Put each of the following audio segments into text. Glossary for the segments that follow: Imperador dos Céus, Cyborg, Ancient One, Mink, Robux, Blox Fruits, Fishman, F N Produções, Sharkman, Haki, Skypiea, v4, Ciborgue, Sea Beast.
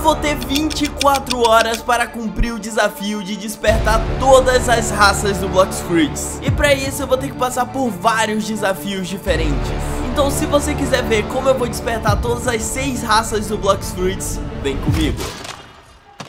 vou ter 24 horas para cumprir o desafio de despertar todas as raças do Blox Fruits. E para isso eu vou ter que passar por vários desafios diferentes. Então se você quiser ver como eu vou despertar todas as 6 raças do Blox Fruits, vem comigo.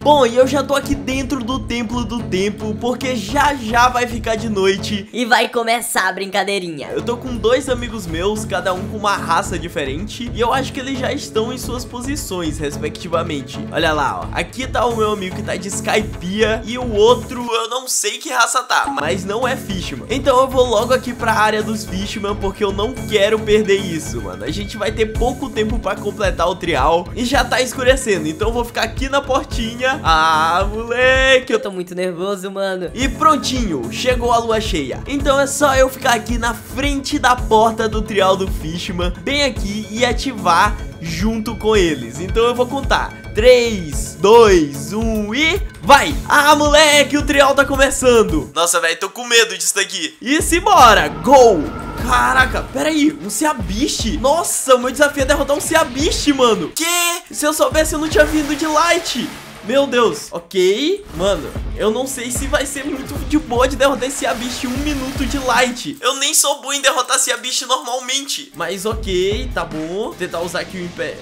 Bom, e eu já tô aqui dentro do Templo do Tempo, porque já vai ficar de noite e vai começar a brincadeirinha. Eu tô com 2 amigos meus, cada um com uma raça diferente, e eu acho que eles já estão em suas posições, respectivamente. Olha lá, ó, aqui tá o meu amigo que tá de Skypiea, e o outro, eu não sei que raça tá, mas não é Fishman. Então eu vou logo aqui pra área dos Fishman, porque eu não quero perder isso, mano. A gente vai ter pouco tempo pra completar o trial, e já tá escurecendo, então eu vou ficar aqui na portinha. Ah, moleque, eu tô muito nervoso, mano. E prontinho, chegou a lua cheia. Então é só eu ficar aqui na frente da porta do trial do Fishman, bem aqui, e ativar junto com eles. Então eu vou contar 3, 2, 1 e... vai! Ah, moleque, o trial tá começando. Nossa, velho, tô com medo disso daqui. E simbora, gol! Caraca, peraí, um Sea Beast? Nossa, meu desafio é derrotar um Sea Beast, mano. Que? Se eu soubesse eu não tinha vindo de Light. Meu Deus, ok. Mano, eu não sei se vai ser muito de boa de derrotar esse Sea Beast em 1 minuto de Light. Eu nem sou bom em derrotar esse Sea Beast normalmente. Mas ok, tá bom. Vou tentar usar aqui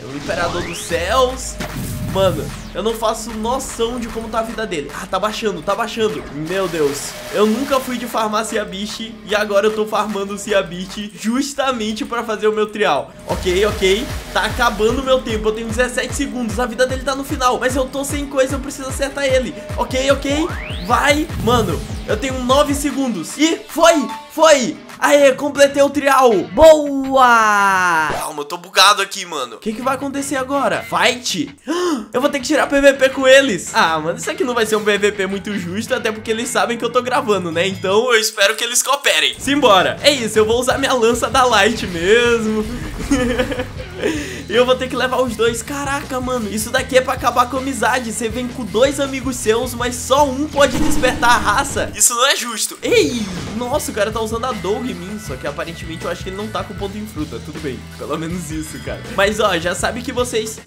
o Imperador dos Céus. Mano, eu não faço noção de como tá a vida dele. Ah, tá baixando, tá baixando. Meu Deus, eu nunca fui de farmar Sea Beast e agora eu tô farmando Sea Beast justamente pra fazer o meu trial. Ok, ok, tá acabando o meu tempo, eu tenho 17 segundos, a vida dele tá no final, mas eu tô sem coisa, eu preciso acertar ele. Ok, ok, vai. Mano, eu tenho 9 segundos. E foi, foi. Aê, completei o trial. Boa! Calma, eu tô bugado aqui, mano. O que que vai acontecer agora? Fight? Eu vou ter que tirar PVP com eles. Ah, mano, isso aqui não vai ser um PVP muito justo, até porque eles sabem que eu tô gravando, né? Então eu espero que eles cooperem. Simbora. É isso, eu vou usar minha lança da Light mesmo. E eu vou ter que levar os 2. Caraca, mano, isso daqui é pra acabar com a amizade. Você vem com 2 amigos seus, mas só um pode despertar a raça. Isso não é justo. Ei, nossa, o cara tá usando a Doug em mim. Só que aparentemente eu acho que ele não tá com ponto em fruta. Tudo bem, pelo menos isso, cara. Mas ó, já sabe que vocês...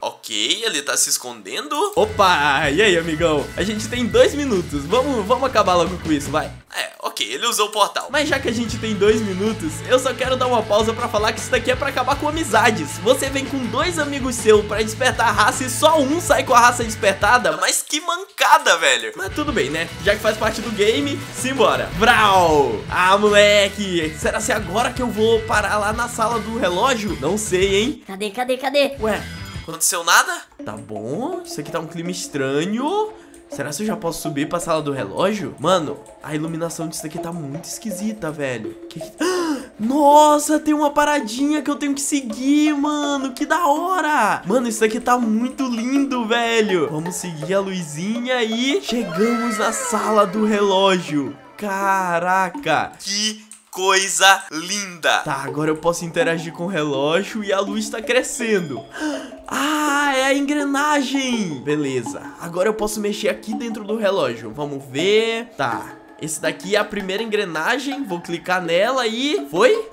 ok, ele tá se escondendo. Opa, e aí, amigão? A gente tem 2 minutos, vamos acabar logo com isso, vai. É, ok, ele usou o portal. Mas já que a gente tem 2 minutos, eu só quero dar uma pausa pra falar que isso daqui é pra acabar com amizades. Você vem com 2 amigos seus pra despertar a raça e só um sai com a raça despertada. Mas que mancada, velho. Mas tudo bem, né? Já que faz parte do game, simbora. Vral! Ah, moleque, será que é agora que eu vou parar lá na sala do relógio? Não sei, hein? Cadê? Ué, aconteceu nada? Tá bom, isso aqui tá um clima estranho. Será que eu já posso subir pra sala do relógio? Mano, a iluminação disso daqui tá muito esquisita, velho. Nossa, tem uma paradinha que eu tenho que seguir, mano. Que da hora. Mano, isso daqui tá muito lindo, velho. Vamos seguir a luzinha e chegamos na sala do relógio. Caraca, que coisa linda. Tá, agora eu posso interagir com o relógio e a luz tá crescendo. Ah, é a engrenagem. Beleza, agora eu posso mexer aqui dentro do relógio. Vamos ver. Tá, esse daqui é a primeira engrenagem. Vou clicar nela e... foi?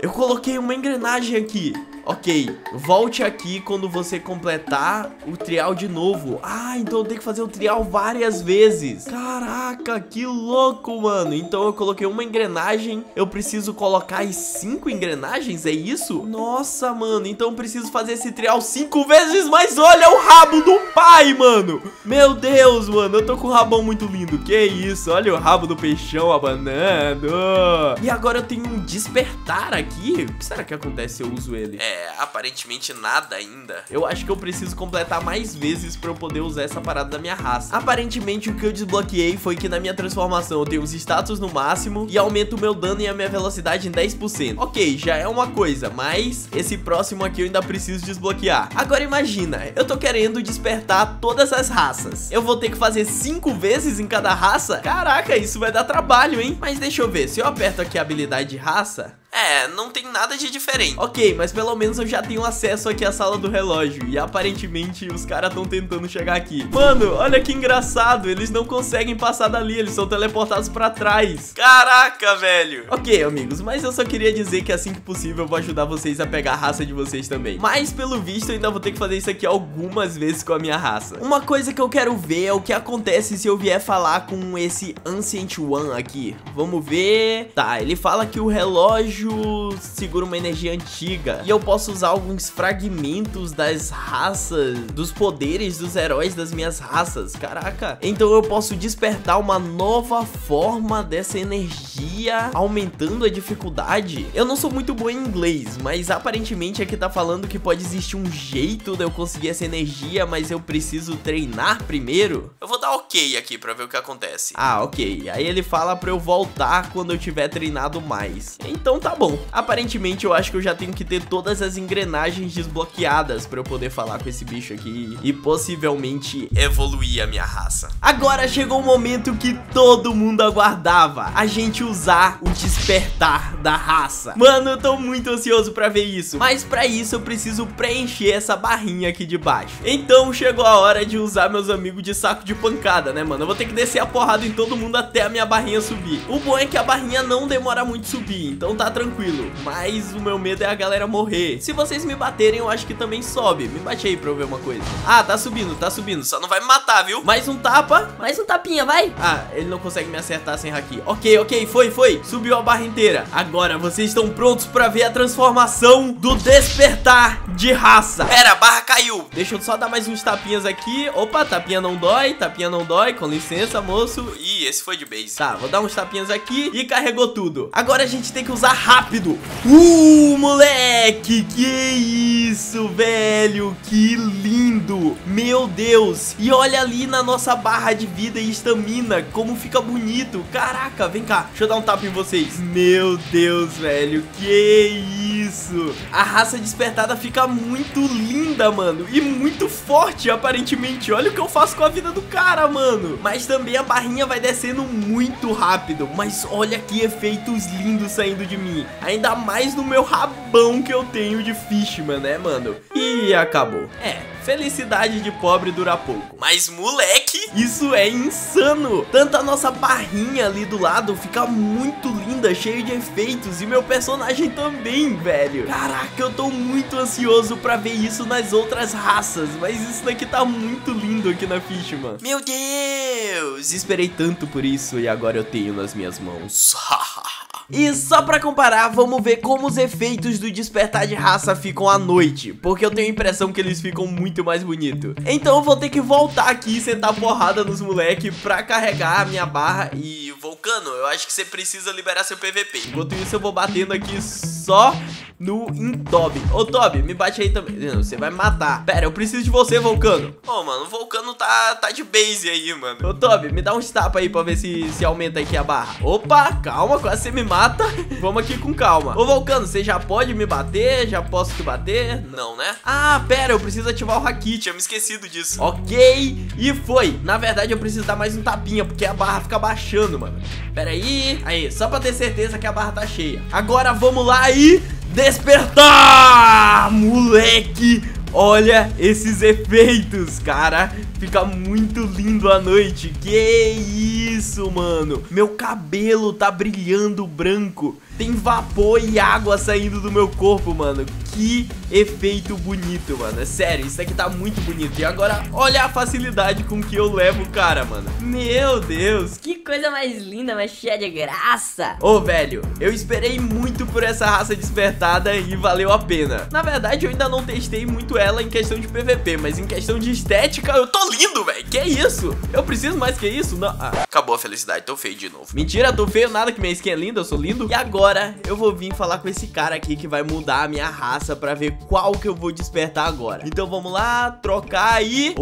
Eu coloquei uma engrenagem aqui. Ok, volte aqui quando você completar o trial de novo. Ah, então eu tenho que fazer o trial várias vezes. Caraca, que louco, mano. Então eu coloquei uma engrenagem. Eu preciso colocar as 5 engrenagens, é isso? Nossa, mano, então eu preciso fazer esse trial 5 vezes. Mas olha o rabo do pai, mano. Meu Deus, mano, eu tô com um rabão muito lindo. Que isso, olha o rabo do peixão abanando. E agora eu tenho um despertar aqui. O que será que acontece se eu uso ele? É, aparentemente nada ainda. Eu acho que eu preciso completar mais vezes pra eu poder usar essa parada da minha raça. Aparentemente o que eu desbloqueei foi que na minha transformação eu tenho os status no máximo e aumento o meu dano e a minha velocidade em 10%. Ok, já é uma coisa, mas esse próximo aqui eu ainda preciso desbloquear. Agora imagina, eu tô querendo despertar todas as raças. Eu vou ter que fazer 5 vezes em cada raça? Caraca, isso vai dar trabalho, hein? Mas deixa eu ver, se eu aperto aqui a habilidade de raça... É, não tem nada de diferente. Ok, mas pelo menos eu já tenho acesso aqui à sala do relógio. E aparentemente os caras estão tentando chegar aqui. Mano, olha que engraçado. Eles não conseguem passar dali, eles são teleportados pra trás. Caraca, velho. Ok, amigos, mas eu só queria dizer que assim que possível eu vou ajudar vocês a pegar a raça de vocês também. Mas pelo visto eu ainda vou ter que fazer isso aqui algumas vezes com a minha raça. Uma coisa que eu quero ver é o que acontece se eu vier falar com esse Ancient One aqui. Vamos ver. Tá, ele fala que o relógio segura uma energia antiga e eu posso usar alguns fragmentos das raças, dos poderes dos heróis das minhas raças. Caraca, então eu posso despertar uma nova forma dessa energia, aumentando a dificuldade. Eu não sou muito bom em inglês, mas aparentemente aqui tá falando que pode existir um jeito de eu conseguir essa energia, mas eu preciso treinar primeiro. Eu vou dar ok aqui pra ver o que acontece. Ah, ok, aí ele fala pra eu voltar quando eu tiver treinado mais. Então tá bom, aparentemente eu acho que eu já tenho que ter todas as engrenagens desbloqueadas pra eu poder falar com esse bicho aqui e possivelmente evoluir a minha raça. Agora chegou o momento que todo mundo aguardava, a gente usar o despertar da raça. Mano, eu tô muito ansioso pra ver isso, mas pra isso eu preciso preencher essa barrinha aqui de baixo. Então chegou a hora de usar meus amigos de saco de pancada, né mano? Eu vou ter que descer a porrada em todo mundo até a minha barrinha subir. O bom é que a barrinha não demora muito subir, então tá tranquilo, mas o meu medo é a galera morrer. Se vocês me baterem, eu acho que também sobe. Me bate aí pra eu ver uma coisa. Ah, tá subindo, só não vai me matar, viu? Mais um tapa. Mais um tapinha, vai. Ah, ele não consegue me acertar sem haki. Ok, ok, foi, foi. Subiu a barra inteira. Agora, vocês estão prontos pra ver a transformação do despertar de raça. Pera, a barra caiu. Deixa eu só dar mais uns tapinhas aqui. Opa, tapinha não dói, com licença, moço. Ih, esse foi de base. Tá, vou dar uns tapinhas aqui e carregou tudo. Agora a gente tem que usar rápido. Moleque, que isso, velho, que lindo, meu Deus. E olha ali na nossa barra de vida e estamina, como fica bonito. Caraca, vem cá, deixa eu dar um tapa em vocês. Meu Deus, velho, que isso. A raça despertada fica muito linda, mano, e muito forte, aparentemente. Olha o que eu faço com a vida do cara, mano. Mas também a barrinha vai descendo muito rápido, mas olha que efeitos lindos saindo de mim, ainda mais no meu rabão que eu tenho de Fishman, né mano? E acabou. É, felicidade de pobre dura pouco. Mas moleque, isso é insano. Tanto a nossa barrinha ali do lado fica muito linda, cheio de efeitos, e meu personagem também, velho. Caraca, eu tô muito ansioso pra ver isso nas outras raças, mas isso daqui tá muito lindo aqui na Fishman. Meu Deus, esperei tanto por isso e agora eu tenho nas minhas mãos. E só pra comparar, vamos ver como os efeitos do despertar de raça ficam à noite, porque eu tenho a impressão que eles ficam muito mais bonitos. Então eu vou ter que voltar aqui e sentar porrada nos moleque pra carregar a minha barra. E Vulcano, eu acho que você precisa liberar seu PVP. Enquanto isso eu vou batendo aqui só no Toby. Ô Toby, me bate aí também. Não, você vai matar. Pera, eu preciso de você, Vulcano. Ô mano, o Vulcano tá de base aí, mano. Ô Toby, me dá uns tapas aí pra ver se aumenta aqui a barra. Opa, calma, quase você me mata. Vamos aqui com calma. Ô Vulcano, você já pode me bater? Já posso te bater? Não, né? Ah, pera, eu preciso ativar o haki, tinha me esquecido disso. Ok, e foi. Na verdade eu preciso dar mais um tapinha, porque a barra fica baixando, mano. Pera aí. Aí, só pra ter certeza que a barra tá cheia. Agora vamos lá e despertar, moleque. Olha esses efeitos, cara. Fica muito lindo à noite. Que isso, mano. Meu cabelo tá brilhando branco. Tem vapor e água saindo do meu corpo, mano. Que efeito bonito, mano. É sério, isso aqui tá muito bonito. E agora, olha a facilidade com que eu levo o cara, mano. Meu Deus. Que coisa mais linda, mas cheia de graça. Ô, velho, eu esperei muito por essa raça despertada e valeu a pena. Na verdade, eu ainda não testei muito ela em questão de PVP, mas em questão de estética, eu tô lindo, velho. Que isso? Eu preciso mais que isso? Não. Ah, acabou a felicidade, tô feio de novo. Mentira, tô feio, nada, que minha skin é linda, eu sou lindo. E agora eu vou vir falar com esse cara aqui que vai mudar a minha raça pra ver qual que eu vou despertar agora. Então vamos lá, trocar aí.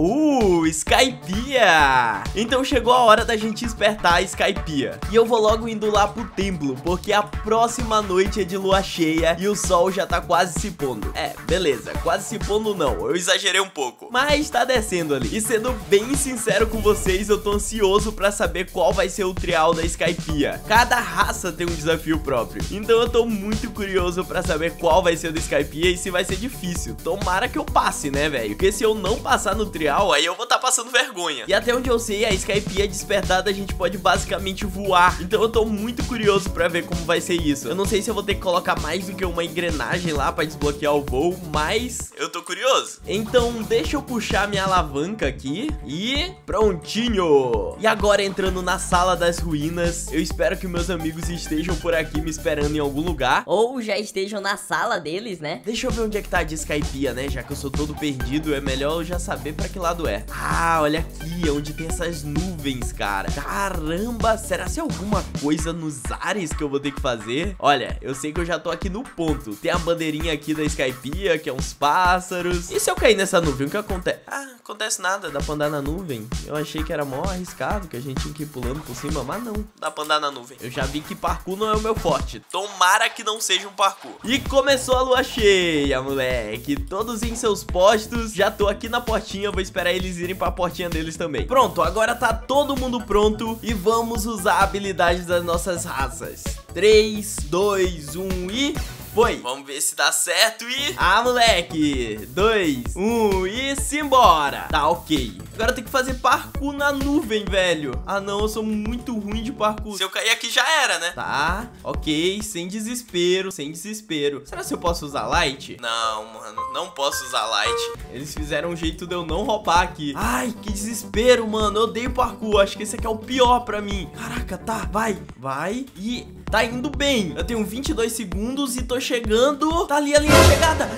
Skypiea. Então chegou a hora da gente despertar a Skypiea. E eu vou logo indo lá pro templo, porque a próxima noite é de lua cheia e o sol já tá quase se pondo. É, beleza, quase se pondo não, eu exagerei um pouco, mas tá descendo ali. E sendo bem sincero com vocês, eu tô ansioso pra saber qual vai ser o trial da Skypiea. Cada raça tem um desafio próprio. cofre. Então eu tô muito curioso pra saber qual vai ser o do Skypiea e se vai ser difícil. Tomara que eu passe, né, velho? Porque se eu não passar no trial, aí eu vou tá passando vergonha. E até onde eu sei, a Skypiea despertada a gente pode basicamente voar. Então eu tô muito curioso pra ver como vai ser isso. Eu não sei se eu vou ter que colocar mais do que uma engrenagem lá pra desbloquear o voo, mas eu tô curioso. Então deixa eu puxar minha alavanca aqui e prontinho. E agora entrando na sala das ruínas, eu espero que meus amigos estejam por aqui me esperando em algum lugar. Ou já estejam na sala deles, né? Deixa eu ver onde é que tá a de Skypiea, né? Já que eu sou todo perdido, é melhor eu já saber pra que lado é. Ah, olha aqui, onde tem essas nuvens, cara. Caramba, será que é alguma coisa nos ares que eu vou ter que fazer? Olha, eu sei que eu já tô aqui no ponto. Tem a bandeirinha aqui da Skypiea, que é uns pássaros. E se eu cair nessa nuvem, o que acontece? Ah, acontece nada, dá pra andar na nuvem. Eu achei que era mó arriscado, que a gente tinha que ir pulando por cima, mas não. Dá pra andar na nuvem. Eu já vi que parkour não é o meu forte. Tomara que não seja um parkour. E começou a lua cheia, moleque. Todos em seus postos. Já tô aqui na portinha, vou esperar eles irem pra portinha deles também. Pronto, agora tá todo mundo pronto e vamos usar a habilidade das nossas raças. 3, 2, 1 e... foi. Vamos ver se dá certo e... ah, moleque. 2, 1 e simbora. Tá, ok. Agora eu tenho que fazer parkour na nuvem, velho. Ah, não. Eu sou muito ruim de parkour. Se eu cair aqui já era, né? Tá, ok. Sem desespero, sem desespero. Será que eu posso usar light? Não, mano. Não posso usar light. Eles fizeram um jeito de eu não roubar aqui. Ai, que desespero, mano. Eu odeio parkour. Acho que esse aqui é o pior pra mim. Caraca, tá. Vai, vai. E... tá indo bem. Eu tenho 22 segundos e tô chegando. Tá ali a linha de chegada.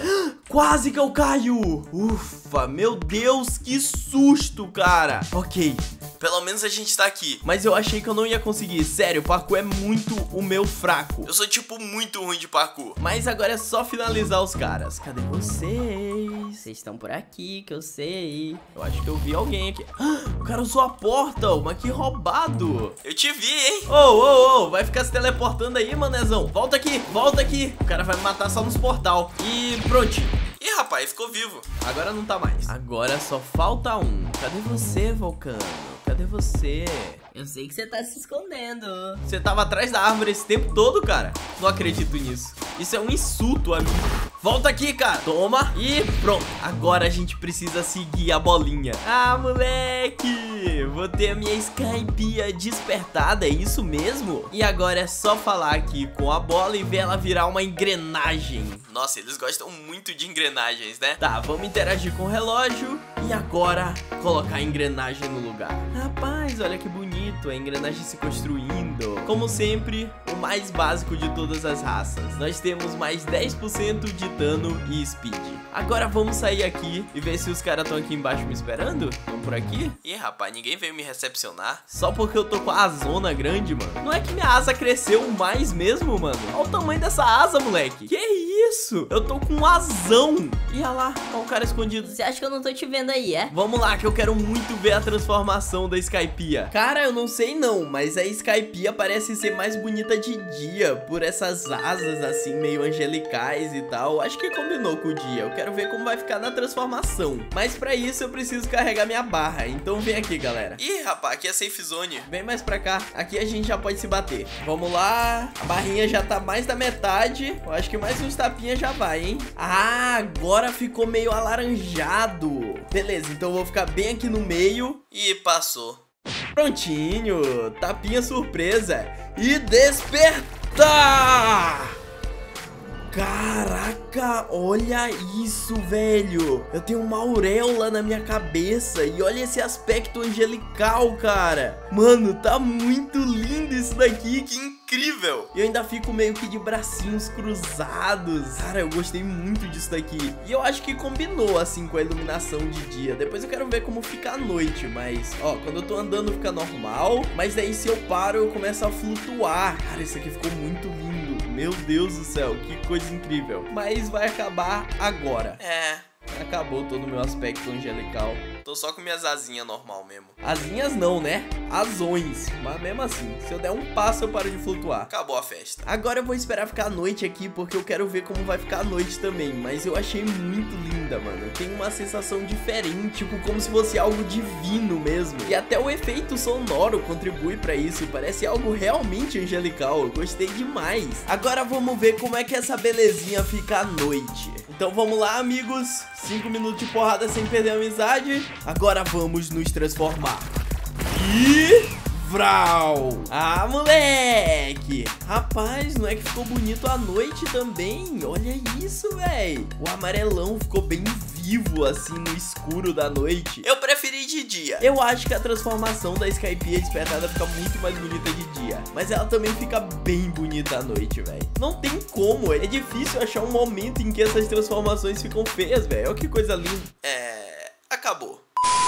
Quase que eu caio. Ufa, meu Deus, que susto, cara. Ok. Pelo menos a gente tá aqui. Mas eu achei que eu não ia conseguir. Sério, parkour é muito o meu fraco. Eu sou, tipo, muito ruim de parkour. Mas agora é só finalizar os caras. Cadê vocês? Vocês estão por aqui, que eu sei. Eu acho que eu vi alguém aqui. Ah, o cara usou a porta, mas que roubado. Eu te vi, hein? Ô, vai ficar se teleportando aí, manezão. Volta aqui, volta aqui. O cara vai me matar só nos portal. E prontinho. Ih, rapaz, ficou vivo. Agora não tá mais. Agora só falta um. Cadê você, Vulcano? Cadê você? Eu sei que você tá se escondendo. Você tava atrás da árvore esse tempo todo, cara. Não acredito nisso. Isso é um insulto, amigo. Volta aqui, cara. Toma. E pronto. Agora a gente precisa seguir a bolinha. Ah, moleque. Vou ter a minha Skypiea despertada, é isso mesmo? E agora é só falar aqui com a bola e ver ela virar uma engrenagem. Nossa, eles gostam muito de engrenagens, né? Tá, vamos interagir com o relógio. E agora colocar a engrenagem no lugar. Rapaz, olha que bonito. A engrenagem se construindo. Como sempre, o mais básico de todas as raças. Nós temos mais 10% de dano e speed. Agora vamos sair aqui e ver se os caras estão aqui embaixo me esperando. Estão por aqui? Ih, rapaz, ninguém veio me recepcionar. Só porque eu tô com a zona grande, mano. Não é que minha asa cresceu mais mesmo, mano? Olha o tamanho dessa asa, moleque. Que isso? Eu tô com um asão. E olha lá, olha o cara escondido. Você acha que eu não tô te vendo aí, é? Vamos lá, que eu quero muito ver a transformação da Skypiea. Cara, eu não sei não, mas a Skypiea parece ser mais bonita de dia, por essas asas assim meio angelicais e tal. Acho que combinou com o dia. Eu quero ver como vai ficar na transformação. Mas pra isso eu preciso carregar minha barra. Então vem aqui, galera. Ih, rapaz, aqui é safe zone. Vem mais pra cá. Aqui a gente já pode se bater. Vamos lá. A barrinha já tá mais da metade. Eu acho que mais uns tapinhas já vai, hein? Ah, agora ficou meio alaranjado. Beleza, então eu vou ficar bem aqui no meio. E passou. Prontinho, tapinha surpresa e despertar! Caraca, olha isso, velho. Eu tenho uma auréola na minha cabeça e olha esse aspecto angelical, cara. Mano, tá muito lindo isso daqui, que incrível. E eu ainda fico meio que de bracinhos cruzados. Cara, eu gostei muito disso daqui. E eu acho que combinou, assim, com a iluminação de dia. Depois eu quero ver como fica à noite, mas... ó, quando eu tô andando fica normal, mas daí se eu paro eu começo a flutuar. Cara, isso aqui ficou muito lindo. Meu Deus do céu, que coisa incrível. Mas vai acabar agora. É... Acabou todo o meu aspecto angelical. Tô só com minhas asinhas normal mesmo. Asinhas não, né? Asões. Mas mesmo assim, se eu der um passo eu paro de flutuar. Acabou a festa. Agora eu vou esperar ficar a noite aqui, porque eu quero ver como vai ficar a noite também. Mas eu achei muito linda, mano. Tem uma sensação diferente, tipo, como se fosse algo divino mesmo. E até o efeito sonoro contribui pra isso. Parece algo realmente angelical. Eu gostei demais. Agora vamos ver como é que essa belezinha fica à noite. Então vamos lá, amigos. 5 minutos de porrada sem perder a amizade. Agora vamos nos transformar. E... Vrau! Ah, moleque! Rapaz, não é que ficou bonito à noite também? Olha isso, velho. O amarelão ficou bem vivo, assim, no escuro da noite. Eu preferi de dia. Eu acho que a transformação da Skypiea despertada fica muito mais bonita de dia. Mas ela também fica bem bonita à noite, velho. Não tem como. É difícil achar um momento em que essas transformações ficam feias, velho. Olha que coisa linda. É... Acabou.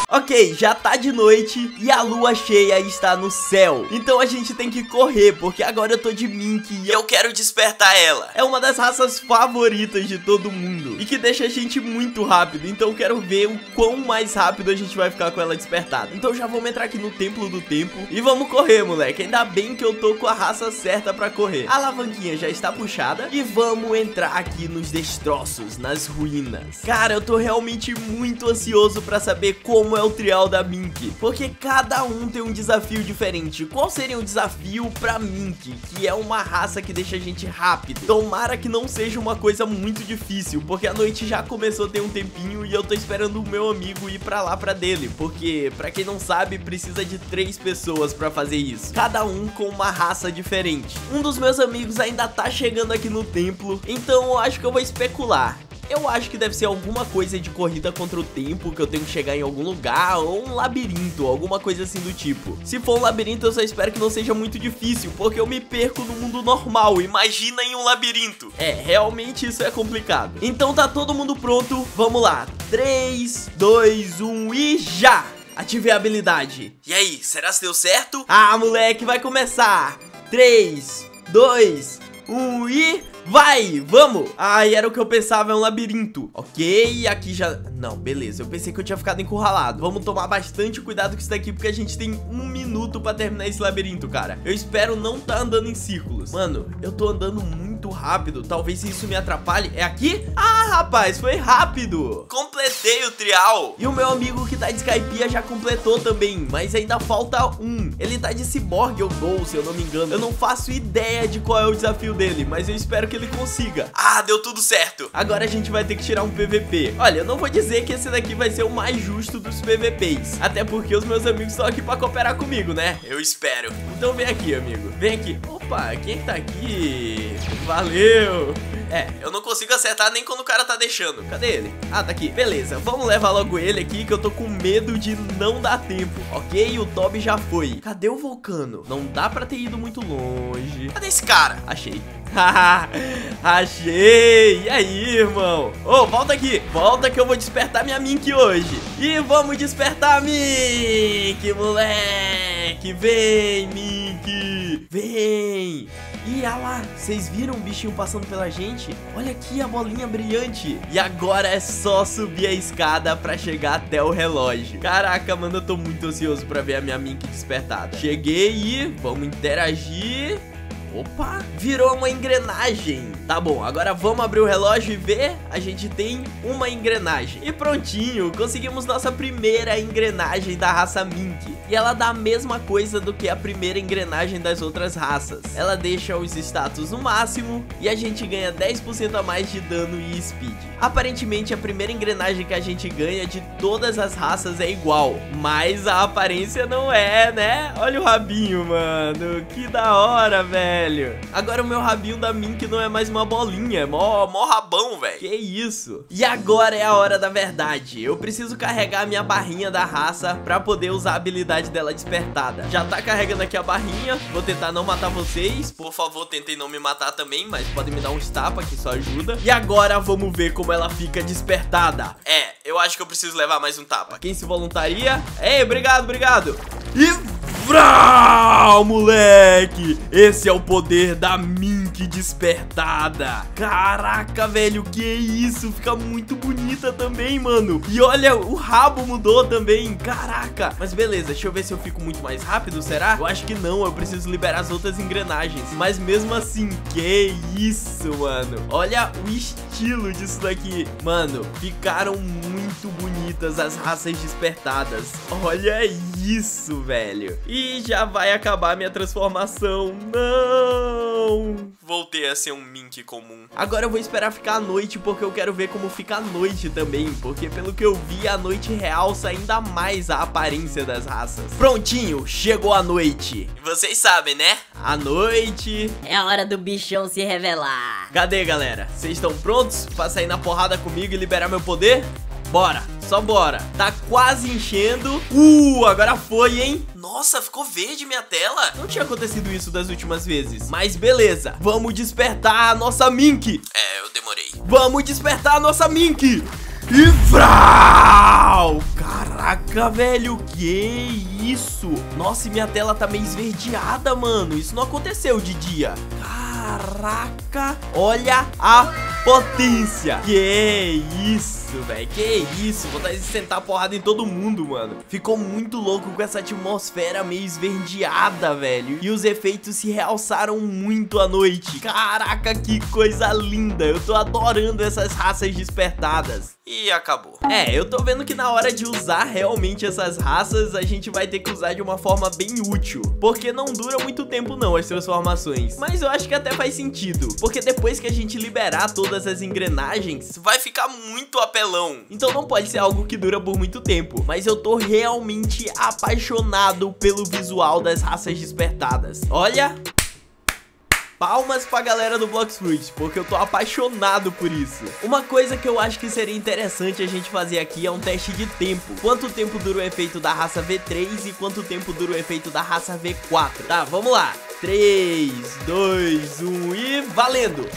Ok, já tá de noite e a lua cheia está no céu. Então a gente tem que correr, porque agora eu tô de Mink e eu quero despertar ela. É uma das raças favoritas de todo mundo e que deixa a gente muito rápido. Então eu quero ver o quão mais rápido a gente vai ficar com ela despertada. Então já vamos entrar aqui no templo do tempo e vamos correr, moleque. Ainda bem que eu tô com a raça certa pra correr. A alavanquinha já está puxada e vamos entrar aqui nos destroços, nas ruínas. Cara, eu tô realmente muito ansioso pra saber como é o trial da Mink, porque cada um tem um desafio diferente. Qual seria o desafio pra Mink, que é uma raça que deixa a gente rápido? Tomara que não seja uma coisa muito difícil, porque a noite já começou tem um tempinho e eu tô esperando o meu amigo ir pra lá pra dele, porque, pra quem não sabe, precisa de 3 pessoas pra fazer isso, cada um com uma raça diferente. Um dos meus amigos ainda tá chegando aqui no templo, então eu acho que eu vou especular. Eu acho que deve ser alguma coisa de corrida contra o tempo, que eu tenho que chegar em algum lugar, ou um labirinto, alguma coisa assim do tipo. Se for um labirinto, eu só espero que não seja muito difícil, porque eu me perco no mundo normal. Imagina em um labirinto. É, realmente isso é complicado. Então tá todo mundo pronto, vamos lá. 3, 2, 1 e já! Ativei a habilidade. E aí, será que deu certo? Ah, moleque, vai começar. 3, 2, 1 e... Vai, vamos! Ai, era o que eu pensava, é um labirinto. Ok, aqui já... Não, beleza, eu pensei que eu tinha ficado encurralado. Vamos tomar bastante cuidado com isso daqui, porque a gente tem 1 minuto pra terminar esse labirinto, cara. Eu espero não tá andando em círculos. Mano, eu tô andando muito rápido. Talvez isso me atrapalhe. É aqui? Ah, rapaz, foi rápido. Completei o trial. E o meu amigo que tá de Skypiea já completou também, mas ainda falta um. Ele tá de Cyborg ou Gol, se eu não me engano. Eu não faço ideia de qual é o desafio dele, mas eu espero que ele consiga. Ah, deu tudo certo. Agora a gente vai ter que tirar um PVP. Olha, eu não vou dizer que esse daqui vai ser o mais justo dos PVPs, até porque os meus amigos estão aqui pra cooperar comigo, né? Eu espero. Então vem aqui, amigo. Vem aqui. Opa, quem tá aqui? Valeu. É, eu não consigo acertar nem quando o cara tá deixando. Cadê ele? Ah, tá aqui. Beleza, vamos levar logo ele aqui, que eu tô com medo de não dar tempo. Ok, o Toby já foi. Cadê o Vulcano? Não dá pra ter ido muito longe. Cadê esse cara? Achei. Haha, achei. E aí, irmão? Ô, volta aqui. Volta que eu vou despertar minha Mink hoje. E vamos despertar a Mink, moleque. Vem, Mink. Vem. E olha lá, vocês viram o bichinho passando pela gente? Olha aqui a bolinha brilhante. E agora é só subir a escada pra chegar até o relógio. Caraca, mano, eu tô muito ansioso pra ver a minha Mink despertada. Cheguei e vamos interagir. Opa, virou uma engrenagem. Tá bom, agora vamos abrir o relógio e ver. A gente tem uma engrenagem. E prontinho, conseguimos nossa primeira engrenagem da raça Mink. E ela dá a mesma coisa do que a primeira engrenagem das outras raças. Ela deixa os status no máximo e a gente ganha 10% a mais de dano e speed. Aparentemente a primeira engrenagem que a gente ganha de todas as raças é igual, mas a aparência não é, né? Olha o rabinho, mano. Que da hora, velho. Agora o meu rabinho da Mink não é mais uma bolinha, é mó rabão, velho. Que isso? E agora é a hora da verdade. Eu preciso carregar a minha barrinha da raça pra poder usar a habilidade dela despertada. Já tá carregando aqui a barrinha. Vou tentar não matar vocês. Por favor, tentem não me matar também, mas podem me dar uns tapas que só ajuda. E agora vamos ver como ela fica despertada. É, eu acho que eu preciso levar mais um tapa. Quem se voluntaria? Ei, obrigado, obrigado. E... Vral, moleque! Esse é o poder da Mink despertada. Caraca, velho, que isso? Fica muito bonita também, mano. E olha, o rabo mudou também. Caraca. Mas beleza, deixa eu ver se eu fico muito mais rápido, será? Eu acho que não, eu preciso liberar as outras engrenagens. Mas mesmo assim, que isso, mano. Olha o estilo disso daqui. Mano, ficaram muito bonitas as raças despertadas. Olha isso, velho. E já vai acabar a minha transformação. Não! Voltei a ser um Mink comum. Agora eu vou esperar ficar a noite, porque eu quero ver como fica a noite também. Porque pelo que eu vi, a noite realça ainda mais a aparência das raças. Prontinho, chegou a noite. E vocês sabem, né? A noite... é a hora do bichão se revelar. Cadê, galera? Vocês estão prontos pra sair na porrada comigo e liberar meu poder? Bora, só bora. Tá quase enchendo. Agora foi, hein? Nossa, ficou verde minha tela. Não tinha acontecido isso das últimas vezes. Mas beleza, vamos despertar a nossa Mink. É, eu demorei. Vamos despertar a nossa Mink. E vral! Caraca, velho, que isso? Nossa, e minha tela tá meio esverdeada, mano. Isso não aconteceu de dia. Caraca, olha a... potência. Que isso, velho. Que isso. Vontade de sentar a porrada em todo mundo, mano. Ficou muito louco com essa atmosfera meio esverdeada, velho. E os efeitos se realçaram muito à noite. Caraca, que coisa linda. Eu tô adorando essas raças despertadas. E acabou. É, eu tô vendo que na hora de usar realmente essas raças, a gente vai ter que usar de uma forma bem útil. Porque não dura muito tempo não as transformações. Mas eu acho que até faz sentido. Porque depois que a gente liberar todas as engrenagens, vai ficar muito apelão. Então não pode ser algo que dura por muito tempo. Mas eu tô realmente apaixonado pelo visual das raças despertadas. Olha... palmas pra galera do Blox Fruits, porque eu tô apaixonado por isso. Uma coisa que eu acho que seria interessante a gente fazer aqui é um teste de tempo. Quanto tempo dura o efeito da raça V3 e quanto tempo dura o efeito da raça V4. Tá, vamos lá. 3, 2, 1 e valendo.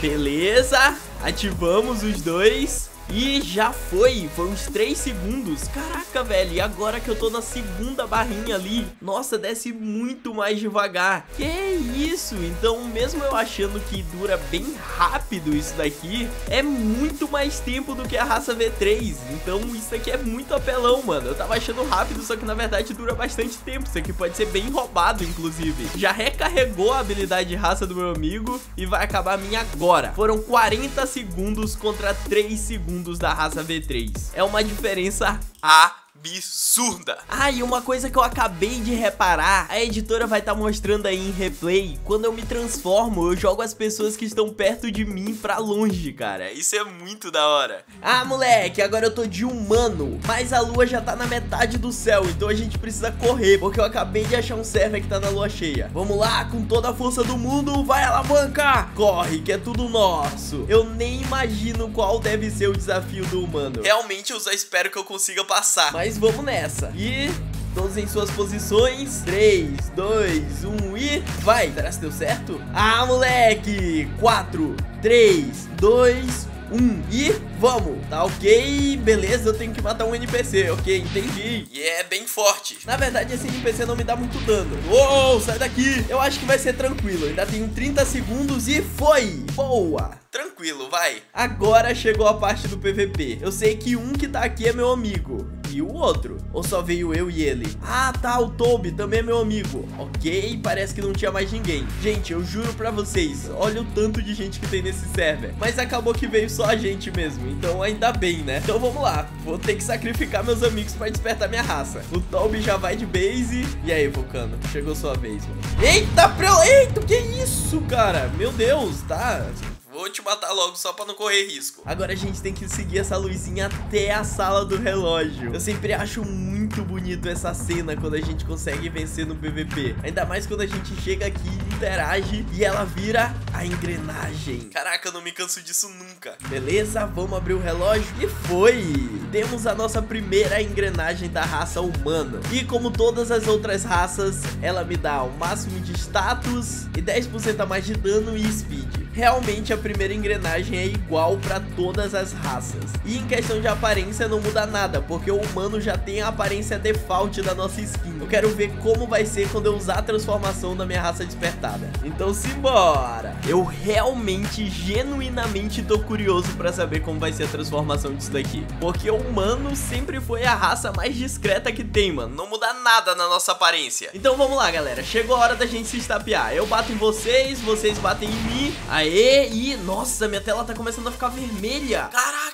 Beleza, ativamos os dois. E já foi, foram uns 3 segundos. Caraca, velho, e agora que eu tô na segunda barrinha ali, nossa, desce muito mais devagar. Que isso, então mesmo eu achando que dura bem rápido isso daqui, é muito mais tempo do que a raça V3. Então isso aqui é muito apelão, mano. Eu tava achando rápido, só que na verdade dura bastante tempo. Isso aqui pode ser bem roubado, inclusive. Já recarregou a habilidade de raça do meu amigo e vai acabar a minha agora. Foram 40 segundos contra 3 segundos da raça V3. É uma diferença absurda. Ah, e uma coisa que eu acabei de reparar, a editora vai estar mostrando aí em replay, quando eu me transformo, eu jogo as pessoas que estão perto de mim pra longe, cara. Isso é muito da hora. Ah, moleque, agora eu tô de humano, mas a lua já tá na metade do céu, então a gente precisa correr, porque eu acabei de achar um server que tá na lua cheia. Vamos lá, com toda a força do mundo, vai alavancar! Corre, que é tudo nosso. Eu nem imagino qual deve ser o desafio do humano. Realmente eu só espero que eu consiga passar, mas vamos nessa. E todos em suas posições. 3, 2, 1 e vai. Será que deu certo? Ah, moleque. 4, 3, 2, 1 e vamos. Tá ok. Beleza, eu tenho que matar um NPC. Ok, entendi. E é bem forte. Na verdade, esse NPC não me dá muito dano. Uou, sai daqui. Eu acho que vai ser tranquilo. Ainda tenho 30 segundos e foi. Boa. Tranquilo, vai. Agora chegou a parte do PVP. Eu sei que um que tá aqui é meu amigo. E o outro? Ou só veio eu e ele? Ah, tá, o Toby também é meu amigo. Ok, parece que não tinha mais ninguém. Gente, eu juro pra vocês, olha o tanto de gente que tem nesse server. Mas acabou que veio só a gente mesmo, então ainda bem, né? Então vamos lá, vou ter que sacrificar meus amigos pra despertar minha raça. O Toby já vai de base. E aí, Vulcano, chegou sua vez, mano. Eita, eita, que isso, cara? Meu Deus, tá... vou te matar logo só pra não correr risco. Agora a gente tem que seguir essa luzinha até a sala do relógio. Eu sempre acho muito bonito essa cena quando a gente consegue vencer no PVP. Ainda mais quando a gente chega aqui, interage e ela vira a engrenagem. Caraca, eu não me canso disso nunca. Beleza, vamos abrir o relógio e foi! Temos a nossa primeira engrenagem da raça humana. E como todas as outras raças, ela me dá o máximo de status e 10% a mais de dano e speed. realmente a primeira engrenagem é igual para todas as raças. E em questão de aparência não muda nada, porque o humano já tem a aparência default da nossa skin. Eu quero ver como vai ser quando eu usar a transformação da minha raça despertada. Então simbora! Eu realmente, genuinamente tô curioso para saber como vai ser a transformação disso daqui, porque o humano sempre foi a raça mais discreta que tem, mano. Não muda nada na nossa aparência. Então vamos lá, galera. Chegou a hora da gente se estapear. Eu bato em vocês, vocês batem em mim. Aê, e... nossa, minha tela tá começando a ficar vermelha.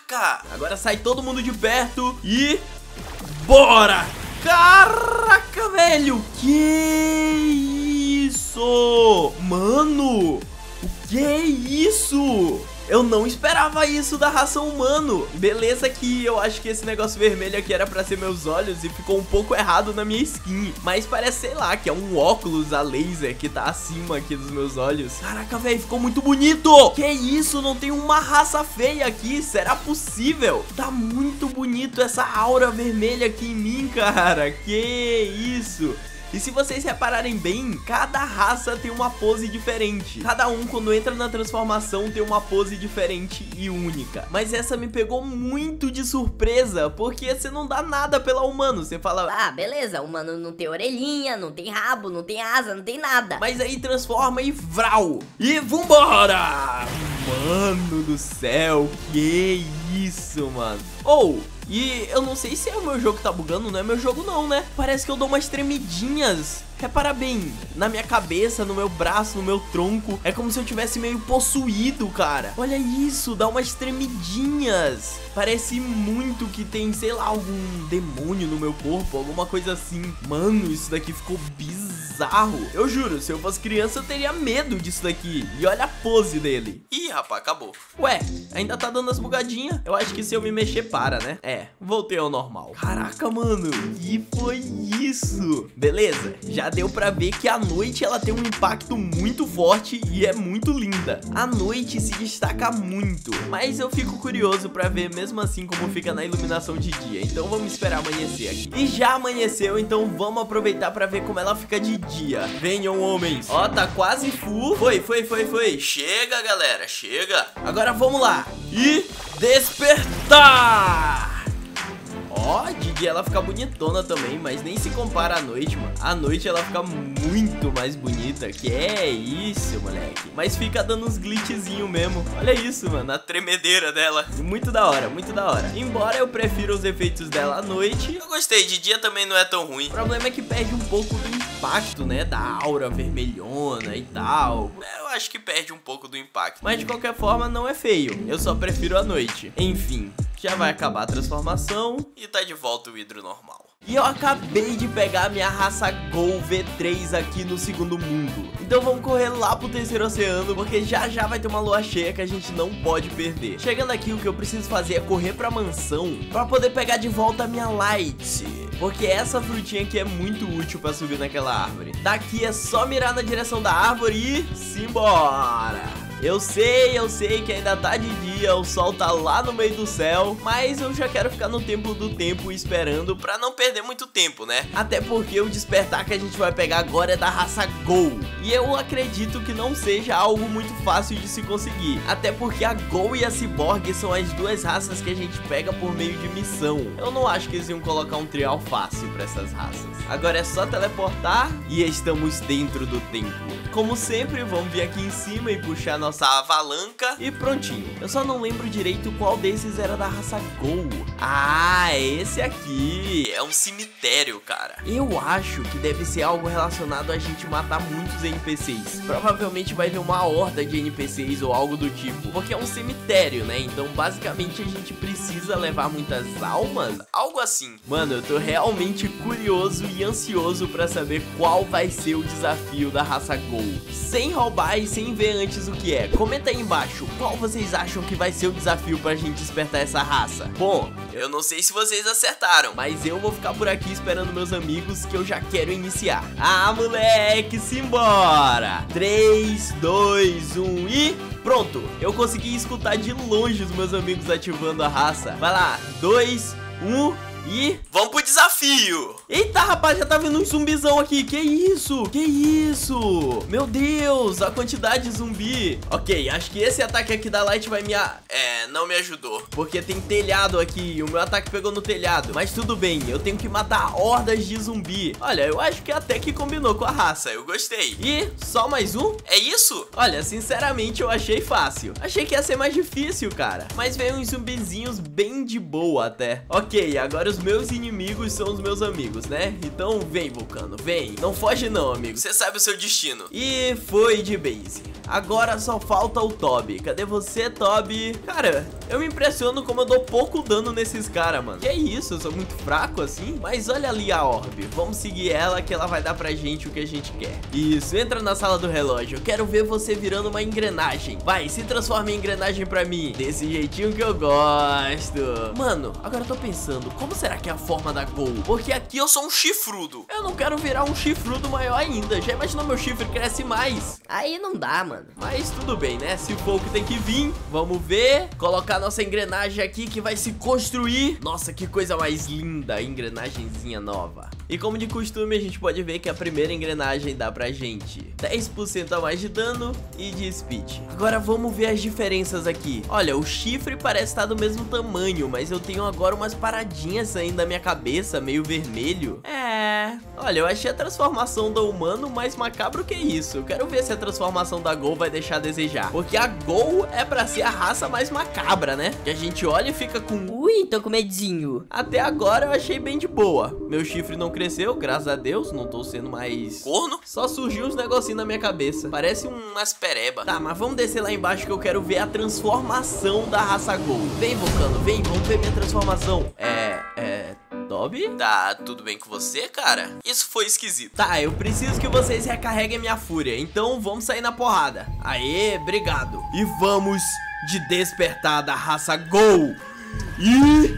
Caraca! Agora sai todo mundo de perto e... bora! Caraca, velho! Que isso? Mano, o que é isso? Eu não esperava isso da raça humano. Beleza que eu acho que esse negócio vermelho aqui era pra ser meus olhos e ficou um pouco errado na minha skin, mas parece, sei lá, que é um óculos a laser que tá acima aqui dos meus olhos. Caraca, velho, ficou muito bonito. Que isso, não tem uma raça feia aqui, será possível? Tá muito bonito essa aura vermelha aqui em mim, cara. Que isso. E se vocês repararem bem, cada raça tem uma pose diferente. Cada um, quando entra na transformação, tem uma pose diferente e única. Mas essa me pegou muito de surpresa, porque você não dá nada pela humano. Você fala, ah, beleza, humano não tem orelhinha, não tem rabo, não tem asa, não tem nada. Mas aí transforma e vral. E vambora! Mano do céu, que isso, mano. E eu não sei se é o meu jogo que tá bugando, não é meu jogo não, né? Parece que eu dou umas tremidinhas. Repara bem, na minha cabeça, no meu braço, no meu tronco. É como se eu tivesse meio possuído, cara. Olha isso, dá umas tremidinhas. Parece muito que tem, sei lá, algum demônio no meu corpo, alguma coisa assim. Mano, isso daqui ficou bizarro. Eu juro, se eu fosse criança eu teria medo disso daqui. E olha a pose dele. Ih, rapaz, acabou. Ué, ainda tá dando as bugadinhas. Eu acho que se eu me mexer para, né? É, voltei ao normal. Caraca, mano, que foi isso? Beleza, já deu pra ver que a noite ela tem um impacto muito forte e é muito linda. A noite se destaca muito, mas eu fico curioso pra ver mesmo assim como fica na iluminação de dia. Então vamos esperar amanhecer aqui. E já amanheceu, então vamos aproveitar pra ver como ela fica de dia. Venham, homens. Ó, tá quase full. Foi. Chega, galera, chega. Agora vamos lá. E despertar! Ó, de dia ela fica bonitona também, mas nem se compara à noite, mano. À noite ela fica muito mais bonita. Que é isso, moleque. Mas fica dando uns glitchzinhos mesmo. Olha isso, mano, a tremedeira dela. Muito da hora, muito da hora. Embora eu prefira os efeitos dela à noite, eu gostei, de dia também não é tão ruim. O problema é que perde um pouco do impacto, né, da aura vermelhona e tal. Eu acho que perde um pouco do impacto, mas de qualquer forma não é feio. Eu só prefiro à noite. Enfim, já vai acabar a transformação e tá de volta o hidro normal. E eu acabei de pegar a minha raça Gol V3 aqui no segundo mundo. Então vamos correr lá pro terceiro oceano, porque já já vai ter uma lua cheia que a gente não pode perder. Chegando aqui, o que eu preciso fazer é correr pra mansão pra poder pegar de volta a minha Light, porque essa frutinha aqui é muito útil pra subir naquela árvore. Daqui é só mirar na direção da árvore e simbora! Eu sei que ainda tá de dia, o sol tá lá no meio do céu, mas eu já quero ficar no templo do tempo esperando pra não perder muito tempo, né? Até porque o despertar que a gente vai pegar agora é da raça Gol, e eu acredito que não seja algo muito fácil de se conseguir, até porque a Gol e a Cyborg são as duas raças que a gente pega por meio de missão. Eu não acho que eles iam colocar um trial fácil pra essas raças. Agora é só teleportar e estamos dentro do templo. Como sempre, vamos vir aqui em cima e puxar nossa avalanca e prontinho. Eu só não lembro direito qual desses era da raça Gol. Ah, esse aqui é um cemitério, cara. Eu acho que deve ser algo relacionado a gente matar muitos NPCs. Provavelmente vai ter uma horda de NPCs ou algo do tipo, porque é um cemitério, né? Então basicamente a gente precisa levar muitas almas, algo assim. Mano, eu tô realmente curioso e ansioso pra saber qual vai ser o desafio da raça Gol. Sem roubar e sem ver antes o que é. Comenta aí embaixo qual vocês acham que vai ser o desafio pra gente despertar essa raça. Bom, eu não sei se vocês acertaram, mas eu vou ficar por aqui esperando meus amigos, que eu já quero iniciar. Ah, moleque, simbora! 3, 2, 1 e... pronto! Eu consegui escutar de longe os meus amigos ativando a raça. Vai lá, 2, 1... E... vamos pro desafio. Eita, rapaz, já tá vindo um zumbizão aqui. Que isso? Que isso? Meu Deus, a quantidade de zumbi. Ok, acho que esse ataque aqui da Light vai me... não me ajudou, porque tem telhado aqui. O meu ataque pegou no telhado. Mas tudo bem, eu tenho que matar hordas de zumbi. Olha, eu acho que até que combinou com a raça. Eu gostei. E só mais um? É isso? Olha, sinceramente, eu achei fácil. Achei que ia ser mais difícil, cara. Mas veio uns zumbizinhos bem de boa até. Ok, agora os meus inimigos são os meus amigos, né? Então vem, Vulcano, vem. Não foge não, amigo. Você sabe o seu destino. E foi de base. Agora só falta o Toby. Cadê você, Toby? Cara, eu me impressiono como eu dou pouco dano nesses caras, mano. Que isso? Eu sou muito fraco assim? Mas olha ali a orbe. Vamos seguir ela, que ela vai dar pra gente o que a gente quer. Isso, entra na sala do relógio. Eu quero ver você virando uma engrenagem. Vai, se transforma em engrenagem pra mim. Desse jeitinho que eu gosto. Mano, agora eu tô pensando, como será que é a forma da Gol? Porque aqui eu sou um chifrudo. Eu não quero virar um chifrudo maior ainda. Já imaginou meu chifre cresce mais? Aí não dá, mano. Mas tudo bem, né? Se for o que tem que vir, vamos ver. Colocar nossa engrenagem aqui que vai se construir. Nossa, que coisa mais linda, a engrenagenzinha nova. E como de costume, a gente pode ver que a primeira engrenagem dá pra gente 10% a mais de dano e de speed. Agora vamos ver as diferenças aqui. Olha, o chifre parece estar do mesmo tamanho, mas eu tenho agora umas paradinhas saindo da minha cabeça, meio vermelho. É... olha, eu achei a transformação do humano mais macabro que isso. Eu quero ver se a transformação da Gol vai deixar a desejar. Porque a Gol é pra ser a raça mais macabra, né? Que a gente olha e fica com... ui, tô com medinho. Até agora eu achei bem de boa. Meu chifre não cresceu, graças a Deus. Não tô sendo mais... corno. Só surgiu uns negocinhos na minha cabeça. Parece umas pereba. Tá, mas vamos descer lá embaixo que eu quero ver a transformação da raça Gol. Vem, Vulcano, vem. Vamos ver minha transformação. Dobby? Tá tudo bem com você, cara? Isso foi esquisito. Tá, eu preciso que vocês recarreguem minha fúria. Então vamos sair na porrada. Aê, obrigado. E vamos de despertar da raça Gol. E...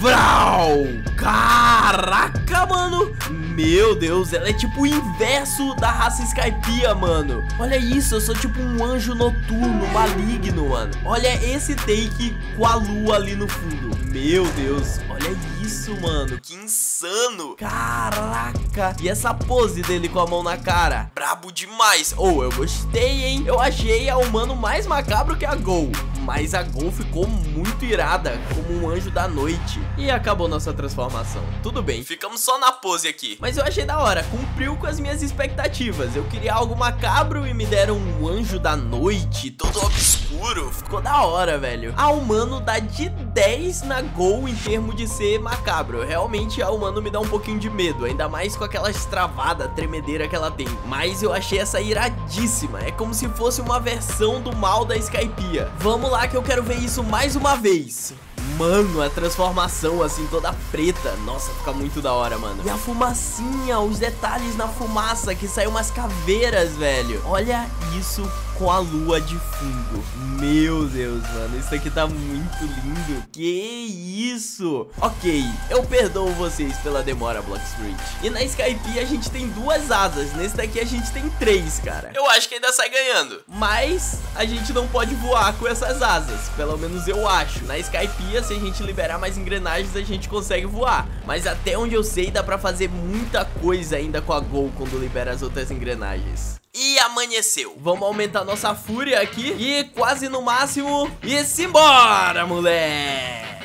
vral! Caraca, mano! Meu Deus, ela é tipo o inverso da raça Skypiea, mano. Olha isso, eu sou tipo um anjo noturno, maligno, mano. Olha esse take com a lua ali no fundo. Meu Deus, olha isso, mano. Que insano. Caraca. E essa pose dele com a mão na cara. Brabo demais. Oh, eu gostei, hein. Eu achei a humano mais macabro que a Gol. Mas a Gol ficou muito irada, como um anjo da noite. E acabou nossa transformação. Tudo bem, ficamos só na pose aqui. Mas eu achei da hora, cumpriu com as minhas expectativas. Eu queria algo macabro e me deram um anjo da noite, todo obscuro. Ficou da hora, velho. A humano dá de 10 na Gol em termos de ser macabro. Realmente a humano me dá um pouquinho de medo, ainda mais com aquelas travadas, tremedeira que ela tem. Mas eu achei essa iradíssima. É como se fosse uma versão do mal da Skypiea. Vamos lá que eu quero ver isso mais uma vez. Mano, a transformação assim toda preta, nossa, fica muito da hora, mano. E a fumacinha, os detalhes na fumaça que saiu umas caveiras, velho. Olha isso com a lua de fundo. Meu Deus, mano, isso aqui tá muito lindo. Que isso. Ok, eu perdoo vocês pela demora, Blox Fruits. E na Skypiea a gente tem 2 asas. Nesse daqui a gente tem 3, cara. Eu acho que ainda sai ganhando. Mas a gente não pode voar com essas asas. Pelo menos eu acho. Na Skypiea, se a gente liberar mais engrenagens, a gente consegue voar. Mas até onde eu sei, dá pra fazer muita coisa ainda com a Gol quando libera as outras engrenagens. E amanheceu. Vamos aumentar nossa fúria aqui. E quase no máximo. E simbora, moleque.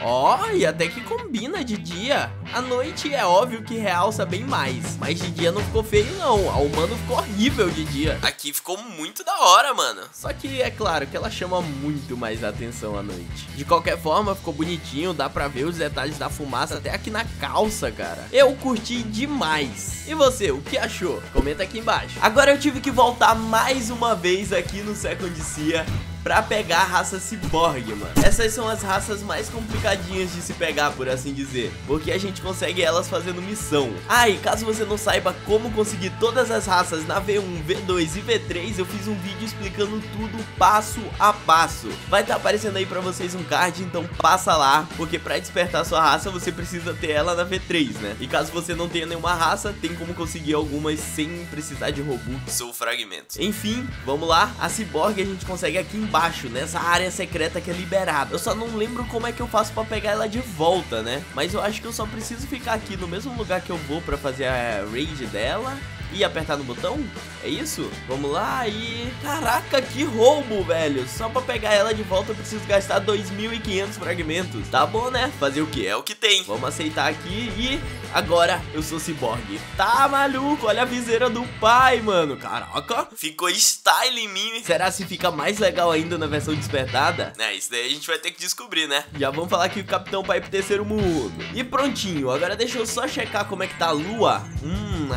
Ó, e até que combina de dia. A noite é óbvio que realça bem mais. Mas de dia não ficou feio, não. A humano ficou horrível de dia. Aqui ficou muito da hora, mano. Só que é claro que ela chama muito mais atenção à noite. De qualquer forma, ficou bonitinho. Dá pra ver os detalhes da fumaça até aqui na calça, cara. Eu curti demais. E você, o que achou? Comenta aqui embaixo. Agora eu tive que voltar mais uma vez aqui no Second Sea pra pegar a raça Ciborgue, mano. Essas são as raças mais complicadinhas de se pegar, por assim dizer. Porque a gente consegue elas fazendo missão. Ah, e caso você não saiba como conseguir todas as raças na V1, V2 e V3, eu fiz um vídeo explicando tudo passo a passo. Vai estar aparecendo aí pra vocês um card, então passa lá. Porque pra despertar sua raça, você precisa ter ela na V3, né? E caso você não tenha nenhuma raça, tem como conseguir algumas sem precisar de Robux ou fragmentos. Enfim, vamos lá. A Cyborg a gente consegue aqui em embaixo, nessa área secreta que é liberada. Eu só não lembro como é que eu faço pra pegar ela de volta, né? Mas eu acho que eu só preciso ficar aqui no mesmo lugar que eu vou pra fazer a raid dela e apertar no botão. É isso? Vamos lá e... Caraca, que roubo, velho! Só pra pegar ela de volta eu preciso gastar 2.500 fragmentos. Tá bom, né? Fazer o que? É o que tem. Vamos aceitar aqui e... Agora eu sou Ciborgue. Tá maluco? Olha a viseira do pai, mano. Caraca, ficou style em mim. Será se fica mais legal ainda na versão despertada? É, isso daí a gente vai ter que descobrir, né? Já vamos falar que o capitão vai pro terceiro mundo. E prontinho, agora deixa eu só checar como é que tá a lua.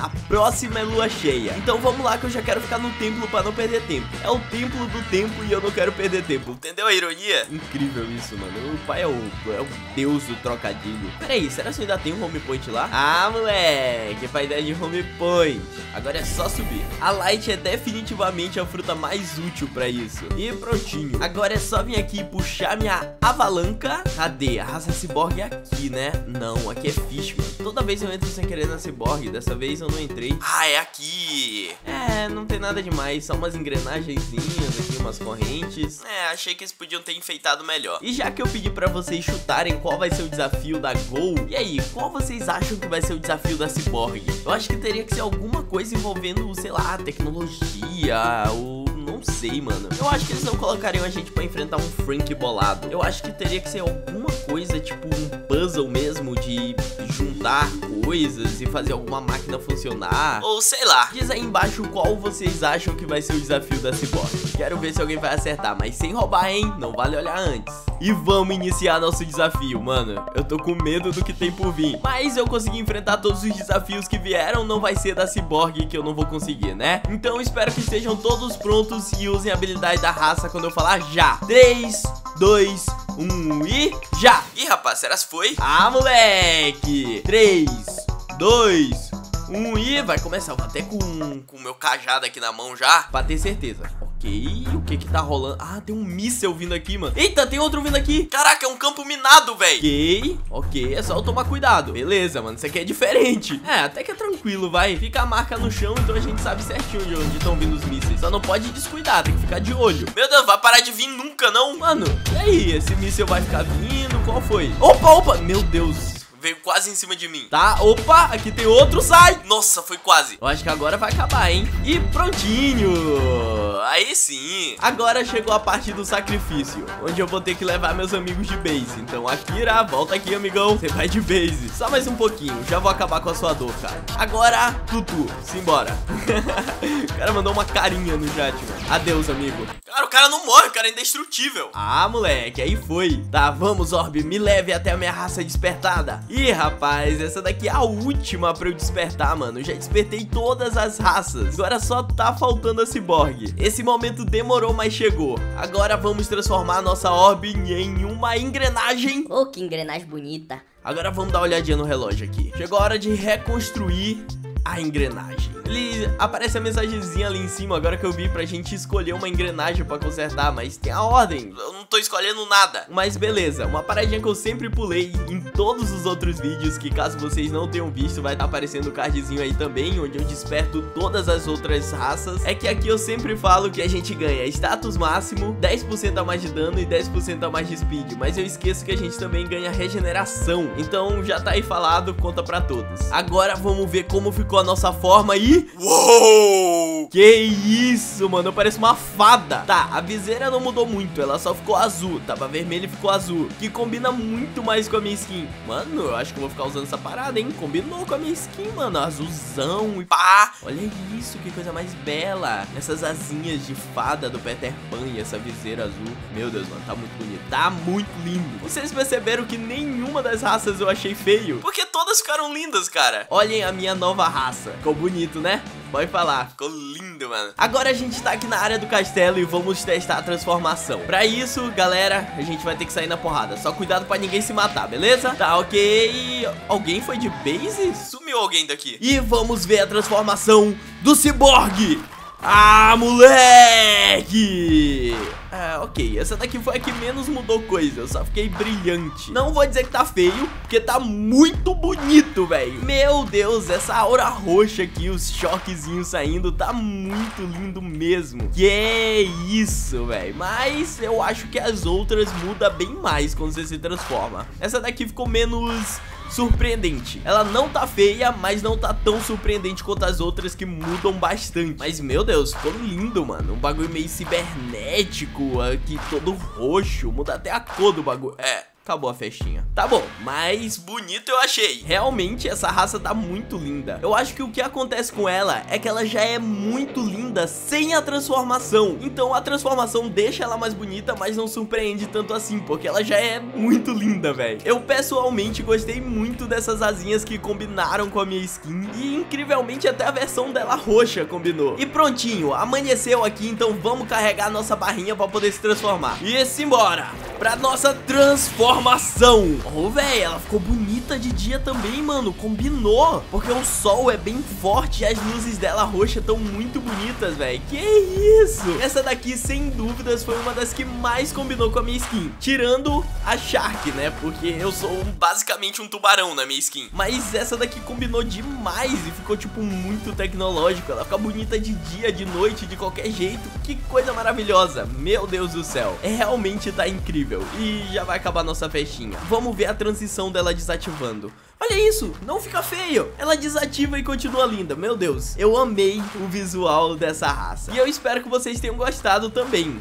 A próxima é lua cheia. Então vamos lá que eu já quero ficar no templo pra não perder tempo. É o templo do tempo e eu não quero perder tempo. Entendeu a ironia? Incrível isso, mano. O pai é o deus do trocadilho. Pera aí, será que ainda tem um home point lá? Ah, moleque, faz ideia de home point. Agora é só subir. A Light é definitivamente a fruta mais útil pra isso. E prontinho. Agora é só vir aqui e puxar minha avalanca. Cadê? A raça Cyborg é aqui, né? Não, aqui é Fishman. Toda vez eu entro sem querer na Cyborg. Dessa vez eu não entrei. Ah, é aqui. É, não tem nada demais. Só umas engrenagenzinhas aqui, umas correntes. É, achei que eles podiam ter enfeitado melhor. E já que eu pedi pra vocês chutarem qual vai ser o desafio da Gol, e aí, qual vocês acham que vai ser o desafio da Cyborg? Eu acho que teria que ser alguma coisa envolvendo, sei lá, tecnologia, ou... não sei, mano. Eu acho que eles não colocariam a gente pra enfrentar um Frank bolado. Eu acho que teria que ser alguma coisa, tipo um puzzle mesmo, de juntar coisas e fazer alguma máquina funcionar. Ou sei lá. Diz aí embaixo qual vocês acham que vai ser o desafio da Cyborg. Quero ver se alguém vai acertar, mas sem roubar, hein? Não vale olhar antes. E vamos iniciar nosso desafio, mano. Eu tô com medo do que tem por vir. Mas eu consegui enfrentar todos os desafios que vieram. Não vai ser da Cyborg que eu não vou conseguir, né? Então espero que estejam todos prontos e usem a habilidade da raça quando eu falar já. 3, 2, 1 e já! Ih, rapaz, será que foi? Ah, moleque! 3, 2, 1 e vai começar. Eu vou até com o meu cajado aqui na mão já, pra ter certeza. Ok, o que que tá rolando? Ah, tem um míssel vindo aqui, mano. Eita, tem outro vindo aqui. Caraca, é um campo minado, velho. Ok, é só eu tomar cuidado. Beleza, mano, isso aqui é diferente. É, até que é tranquilo, vai. Fica a marca no chão, então a gente sabe certinho de onde estão vindo os mísseis. Só não pode descuidar, tem que ficar de olho. Meu Deus, vai parar de vir nunca, não? Mano, e aí? Esse míssel vai ficar vindo? Qual foi? Opa, meu Deus. Veio quase em cima de mim. Tá, opa, aqui tem outro, sai. Nossa, foi quase. Eu acho que agora vai acabar, hein. E prontinho. Aí sim. Agora chegou a parte do sacrifício, onde eu vou ter que levar meus amigos de base. Então, Akira, volta aqui, amigão. Você vai de base. Só mais um pouquinho. Já vou acabar com a sua dor, cara. Agora, Tutu, simbora. O cara mandou uma carinha no chat, mano. Adeus, amigo. Cara, o cara não morre, o cara é indestrutível. Ah, moleque, aí foi. Tá, vamos, Orbe, me leve até a minha raça despertada. Ih, rapaz, essa daqui é a última pra eu despertar, mano. Eu já despertei todas as raças. Agora só tá faltando a Cyborg. Esse momento demorou, mas chegou. Agora vamos transformar a nossa orbe em uma engrenagem. Oh, que engrenagem bonita. Agora vamos dar uma olhadinha no relógio aqui. Chegou a hora de reconstruir a engrenagem. Ele aparece a mensagenzinha ali em cima, agora que eu vi, pra gente escolher uma engrenagem pra consertar, mas tem a ordem. Eu não tô escolhendo nada. Mas beleza, uma paradinha que eu sempre pulei em todos os outros vídeos, que caso vocês não tenham visto, vai estar aparecendo o cardzinho aí também, onde eu desperto todas as outras raças, é que aqui eu sempre falo que a gente ganha status máximo, 10% a mais de dano e 10% a mais de speed, mas eu esqueço que a gente também ganha regeneração. Então já tá aí falado, conta pra todos. Agora vamos ver como ficou a nossa forma aí. Uou! Que isso, mano, eu pareço uma fada. Tá, a viseira não mudou muito, ela só ficou azul. Tava vermelho e ficou azul, que combina muito mais com a minha skin. Mano, eu acho que eu vou ficar usando essa parada, hein. Combinou com a minha skin, mano, azulzão e pá. Olha isso, que coisa mais bela. Essas asinhas de fada do Peter Pan e essa viseira azul. Meu Deus, mano, tá muito bonito, tá muito lindo. Vocês perceberam que nenhuma das raças eu achei feio, porque todas ficaram lindas, cara. Olhem a minha nova raça. Ficou bonito, né? Pode falar, ficou lindo, mano. Agora a gente tá aqui na área do castelo e vamos testar a transformação. Pra isso, galera, a gente vai ter que sair na porrada. Só cuidado pra ninguém se matar, beleza? Tá, ok. Alguém foi de base? Sumiu alguém daqui. E vamos ver a transformação do Cyborg. Ah, moleque! Ah, ok, essa daqui foi a que menos mudou coisa. Eu só fiquei brilhante. Não vou dizer que tá feio, porque tá muito bonito, velho. Meu Deus, essa aura roxa aqui, os choquezinhos saindo, tá muito lindo mesmo. Que é isso, velho. Mas eu acho que as outras mudam bem mais quando você se transforma. Essa daqui ficou menos surpreendente. Ela não tá feia, mas não tá tão surpreendente quanto as outras que mudam bastante. Mas, meu Deus, ficou lindo, mano. Um bagulho meio cibernético aqui, todo roxo. Muda até a cor do bagulho. É, acabou a festinha. Tá bom, mas bonito eu achei. Realmente essa raça tá muito linda. Eu acho que o que acontece com ela é que ela já é muito linda sem a transformação. Então a transformação deixa ela mais bonita, mas não surpreende tanto assim, porque ela já é muito linda, velho. Eu pessoalmente gostei muito dessas asinhas que combinaram com a minha skin. E incrivelmente até a versão dela roxa combinou. E prontinho, amanheceu aqui, então vamos carregar a nossa barrinha pra poder se transformar. E simbora pra nossa transformação. Oh, velho, ela ficou bonita de dia também, mano. Combinou, porque o sol é bem forte e as luzes dela roxa estão muito bonitas, velho. Que isso? Essa daqui, sem dúvidas, foi uma das que mais combinou com a minha skin. Tirando a Shark, né? Porque eu sou basicamente um tubarão na minha skin. Mas essa daqui combinou demais e ficou, tipo, muito tecnológico. Ela fica bonita de dia, de noite, de qualquer jeito. Que coisa maravilhosa. Meu Deus do céu. Realmente tá incrível. E já vai acabar nossa festinha. Vamos ver a transição dela desativando. Olha isso, não fica feio. Ela desativa e continua linda. Meu Deus, eu amei o visual dessa raça. E eu espero que vocês tenham gostado também.